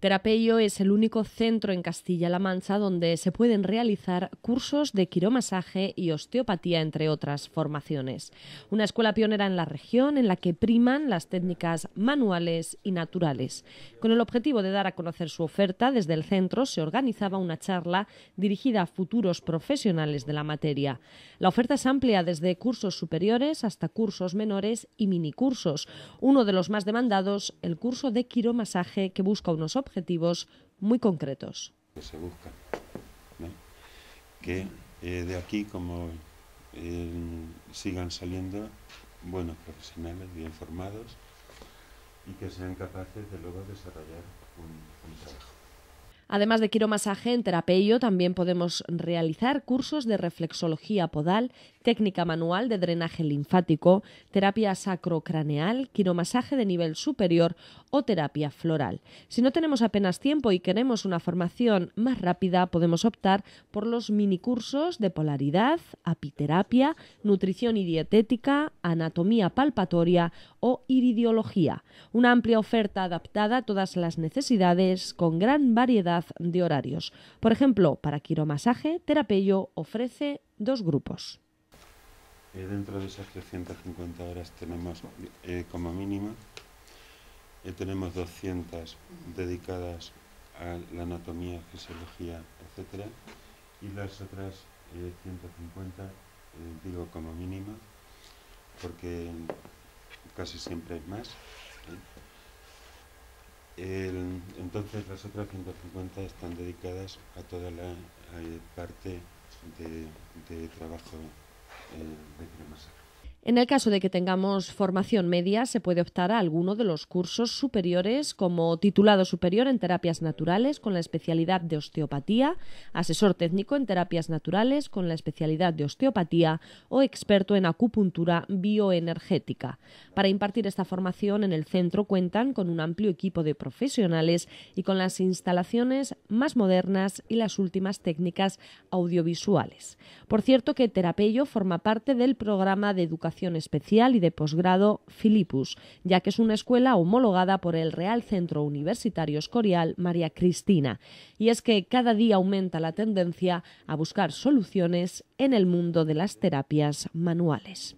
Therapeio es el único centro en Castilla-La Mancha donde se pueden realizar cursos de quiromasaje y osteopatía, entre otras formaciones. Una escuela pionera en la región en la que priman las técnicas manuales y naturales. Con el objetivo de dar a conocer su oferta, desde el centro se organizaba una charla dirigida a futuros profesionales de la materia. La oferta es amplia, desde cursos superiores hasta cursos menores y minicursos. Uno de los más demandados, el curso de quiromasaje, que busca unos objetivos muy concretos. Se busca, ¿no?, que de aquí como sigan saliendo buenos profesionales bien formados y que sean capaces de luego desarrollar un trabajo. Además de quiromasaje, en Therapeio también podemos realizar cursos de reflexología podal, técnica manual de drenaje linfático, terapia sacrocraneal, quiromasaje de nivel superior o terapia floral. Si no tenemos apenas tiempo y queremos una formación más rápida, podemos optar por los minicursos de polaridad, apiterapia, nutrición y dietética, anatomía palpatoria o iridiología. Una amplia oferta adaptada a todas las necesidades, con gran variedad de horarios. Por ejemplo, para quiromasaje, Therapeio ofrece 2 grupos. Dentro de esas 350 horas tenemos como mínimo, tenemos 200 dedicadas a la anatomía, fisiología, etcétera, y las otras 150, digo como mínimo, porque casi siempre hay más, entonces las otras 150 están dedicadas a toda la parte de trabajo de quiromasaje. En el caso de que tengamos formación media, se puede optar a alguno de los cursos superiores, como titulado superior en terapias naturales con la especialidad de osteopatía, asesor técnico en terapias naturales con la especialidad de osteopatía o experto en acupuntura bioenergética. Para impartir esta formación en el centro cuentan con un amplio equipo de profesionales y con las instalaciones más modernas y las últimas técnicas audiovisuales. Por cierto, que Therapeio forma parte del programa de educación especial y de posgrado Filipus, ya que es una escuela homologada por el Real Centro Universitario Escorial María Cristina. Y es que cada día aumenta la tendencia a buscar soluciones en el mundo de las terapias manuales.